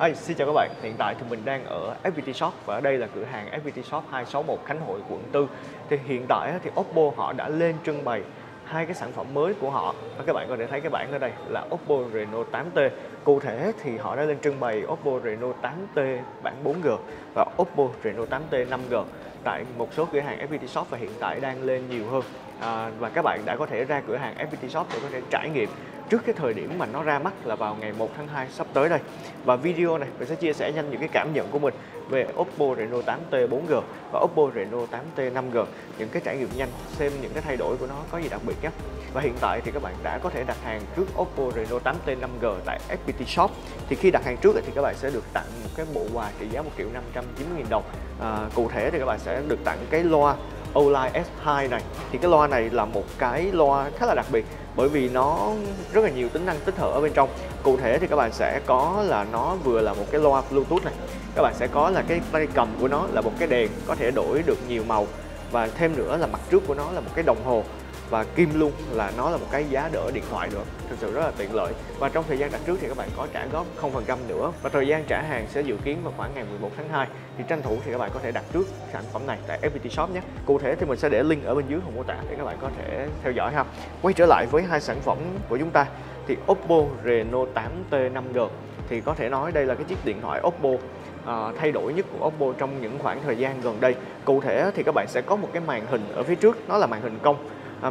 Hey, xin chào các bạn, hiện tại thì mình đang ở FPT Shop và ở đây là cửa hàng FPT Shop 261 Khánh Hội, quận 4. Thì hiện tại thì Oppo họ đã lên trưng bày hai cái sản phẩm mới của họ và các bạn có thể thấy cái bảng ở đây là Oppo Reno 8T. Cụ thể thì họ đã lên trưng bày Oppo Reno 8T bản 4G và Oppo Reno 8T 5G tại một số cửa hàng FPT Shop và hiện tại đang lên nhiều hơn. Và các bạn đã có thể ra cửa hàng FPT Shop để có thể trải nghiệm trước cái thời điểm mà nó ra mắt là vào ngày 1 tháng 2 sắp tới đây. Và video này mình sẽ chia sẻ nhanh những cái cảm nhận của mình về Oppo Reno 8T 4G và Oppo Reno 8T 5G, những cái trải nghiệm nhanh, xem những cái thay đổi của nó có gì đặc biệt nhé. Và hiện tại thì các bạn đã có thể đặt hàng trước Oppo Reno 8T 5G tại FPT Shop. Thì khi đặt hàng trước thì các bạn sẽ được tặng một cái bộ quà trị giá 1.590.000 đồng. Cụ thể thì các bạn sẽ được tặng cái loa Olike S2 này. Thì cái loa này là một cái loa khá là đặc biệt bởi vì nó rất là nhiều tính năng tích hợp ở bên trong. Cụ thể thì các bạn sẽ có là nó vừa là một cái loa Bluetooth này, các bạn sẽ có là cái tay cầm của nó là một cái đèn có thể đổi được nhiều màu, và thêm nữa là mặt trước của nó là một cái đồng hồ, và kim luôn là nó là một cái giá đỡ điện thoại nữa, thực sự rất là tiện lợi. Và trong thời gian đặt trước thì các bạn có trả góp 0% nữa, và thời gian trả hàng sẽ dự kiến vào khoảng ngày 11 tháng 2. Thì tranh thủ thì các bạn có thể đặt trước sản phẩm này tại FPT Shop nhé. Cụ thể thì mình sẽ để link ở bên dưới phần mô tả để các bạn có thể theo dõi ha. Quay trở lại với hai sản phẩm của chúng ta thì Oppo Reno 8T 5G thì có thể nói đây là cái chiếc điện thoại Oppo thay đổi nhất của Oppo trong những khoảng thời gian gần đây. Cụ thể thì các bạn sẽ có một cái màn hình ở phía trước, nó là màn hình cong.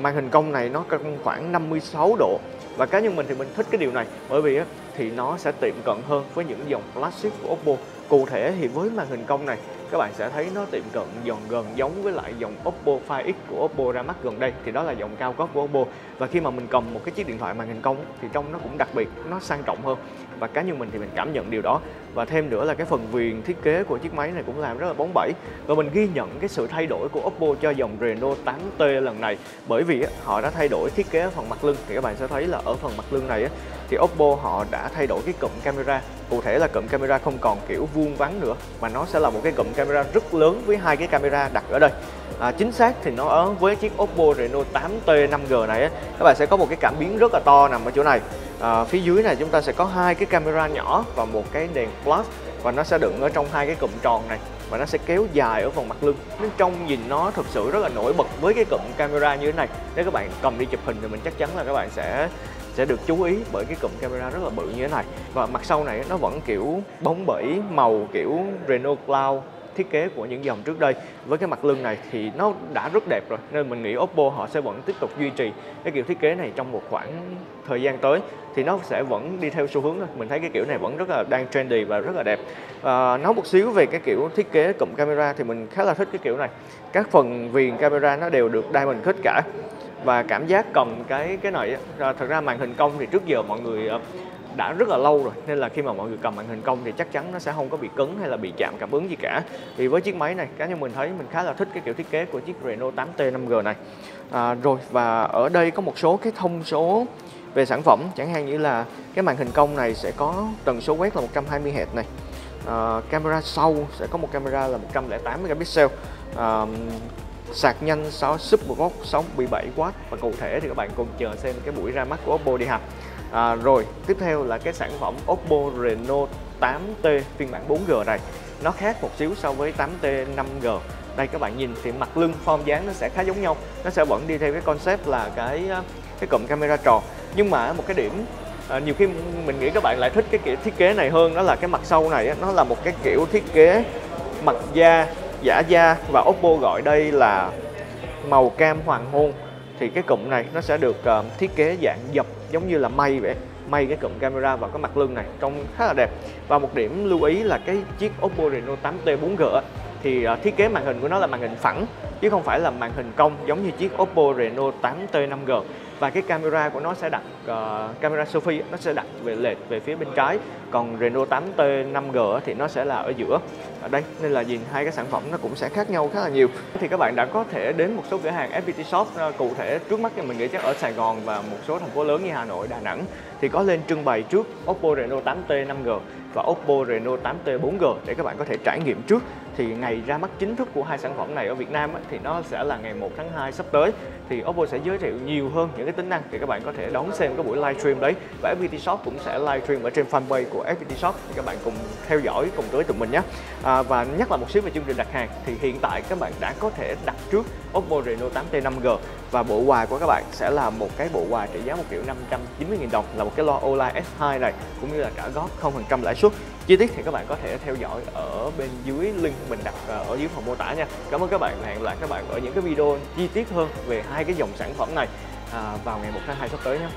Màn hình cong này nó khoảng 56 độ và cá nhân mình thì mình thích cái điều này bởi vì thì nó sẽ tiệm cận hơn với những dòng flagship của Oppo. Cụ thể thì với màn hình cong này các bạn sẽ thấy nó tiệm cận gần giống với lại dòng Oppo Find X của Oppo ra mắt gần đây, thì đó là dòng cao cấp của Oppo. Và khi mà mình cầm một cái chiếc điện thoại màn hình cong thì trông nó cũng đặc biệt, nó sang trọng hơn, và cá nhân mình thì mình cảm nhận điều đó. Và thêm nữa là cái phần viền thiết kế của chiếc máy này cũng làm rất là bóng bẩy, và mình ghi nhận cái sự thay đổi của Oppo cho dòng Reno 8T lần này bởi vì họ đã thay đổi thiết kế phần mặt lưng. Thì các bạn sẽ thấy là ở phần mặt lưng này thì Oppo họ đã thay đổi cái cụm camera. Cụ thể là cụm camera không còn kiểu vuông vắn nữa mà nó sẽ là một cái cụm camera rất lớn với hai cái camera đặt ở đây. Chính xác thì nó ở với chiếc Oppo Reno 8T 5G này các bạn sẽ có một cái cảm biến rất là to nằm ở chỗ này. Phía dưới này chúng ta sẽ có hai cái camera nhỏ và một cái đèn flash, và nó sẽ đựng ở trong hai cái cụm tròn này và nó sẽ kéo dài ở phần mặt lưng. Bên trong nhìn nó thực sự rất là nổi bật với cái cụm camera như thế này. Nếu các bạn cầm đi chụp hình thì mình chắc chắn là các bạn sẽ được chú ý bởi cái cụm camera rất là bự như thế này. Và mặt sau này nó vẫn kiểu bóng bẩy màu kiểu Reno Cloud thiết kế của những dòng trước đây. Với cái mặt lưng này thì nó đã rất đẹp rồi nên mình nghĩ Oppo họ sẽ vẫn tiếp tục duy trì cái kiểu thiết kế này trong một khoảng thời gian tới, thì nó sẽ vẫn đi theo xu hướng thôi. Mình thấy cái kiểu này vẫn rất là đang trendy và rất là đẹp. Nói một xíu về cái kiểu thiết kế cụm camera thì mình khá là thích cái kiểu này. Các phần viền camera nó đều được diamond cut cả, và cảm giác cầm cái này thật ra màn hình cong thì trước giờ mọi người đã rất là lâu rồi nên là khi mà mọi người cầm màn hình cong thì chắc chắn nó sẽ không có bị cứng hay là bị chạm cảm ứng gì cả. Thì với chiếc máy này cá nhân mình thấy mình khá là thích cái kiểu thiết kế của chiếc Reno 8T 5G này. Rồi và ở đây có một số cái thông số về sản phẩm, chẳng hạn như là cái màn hình cong này sẽ có tần số quét là 120Hz này. Camera sau sẽ có một camera là 108 megapixel, sạc nhanh Superbox 67W, và cụ thể thì các bạn cùng chờ xem cái buổi ra mắt của Oppo đi ha. Rồi tiếp theo là cái sản phẩm Oppo Reno 8T phiên bản 4G này, nó khác một xíu so với 8T 5G. Đây các bạn nhìn thì mặt lưng form dáng nó sẽ khá giống nhau, nó sẽ vẫn đi theo cái concept là cái cụm camera tròn. Nhưng mà một cái điểm nhiều khi mình nghĩ các bạn lại thích cái kiểu thiết kế này hơn, đó là cái mặt sau này nó là một cái kiểu thiết kế mặt da, giả da, và Oppo gọi đây là màu cam hoàng hôn. Thì cái cụm này nó sẽ được thiết kế dạng dập giống như là mây vậy, mây cái cụm camera vào cái mặt lưng này trông khá là đẹp. Và một điểm lưu ý là cái chiếc Oppo Reno 8T 4G thì thiết kế màn hình của nó là màn hình phẳng chứ không phải là màn hình cong giống như chiếc Oppo Reno 8T 5G. Và cái camera của nó sẽ đặt camera selfie nó sẽ đặt về lệch về phía bên trái, còn Reno 8T 5G thì nó sẽ là ở giữa ở đây, nên là nhìn hai cái sản phẩm nó cũng sẽ khác nhau khá là nhiều. Thì các bạn đã có thể đến một số cửa hàng FPT Shop, cụ thể trước mắt thì mình nghĩ chắc ở Sài Gòn và một số thành phố lớn như Hà Nội, Đà Nẵng thì có lên trưng bày trước Oppo Reno 8T 5G và Oppo Reno 8T 4G để các bạn có thể trải nghiệm trước. Thì ngày ra mắt chính thức của hai sản phẩm này ở Việt Nam thì nó sẽ là ngày 1 tháng 2 sắp tới, thì Oppo sẽ giới thiệu nhiều hơn những cái tính năng, thì các bạn có thể đón xem cái buổi livestream đấy. Và FPT Shop cũng sẽ livestream ở trên fanpage của FPT Shop thì các bạn cùng theo dõi, cùng tới tụi mình nhé. Và nhắc lại một xíu về chương trình đặt hàng thì hiện tại các bạn đã có thể đặt trước Oppo Reno 8T 5G và bộ quà của các bạn sẽ là một cái bộ quà trị giá 1.590.000 đồng là một cái loa Olike S2 này, cũng như là trả góp 0% lãi suất. Chi tiết thì các bạn có thể theo dõi ở bên dưới link mình đặt ở dưới phần mô tả nha. Cảm ơn các bạn và hẹn gặp lại các bạn ở những cái video chi tiết hơn về hai cái dòng sản phẩm này vào ngày 1/2 sắp tới nhé.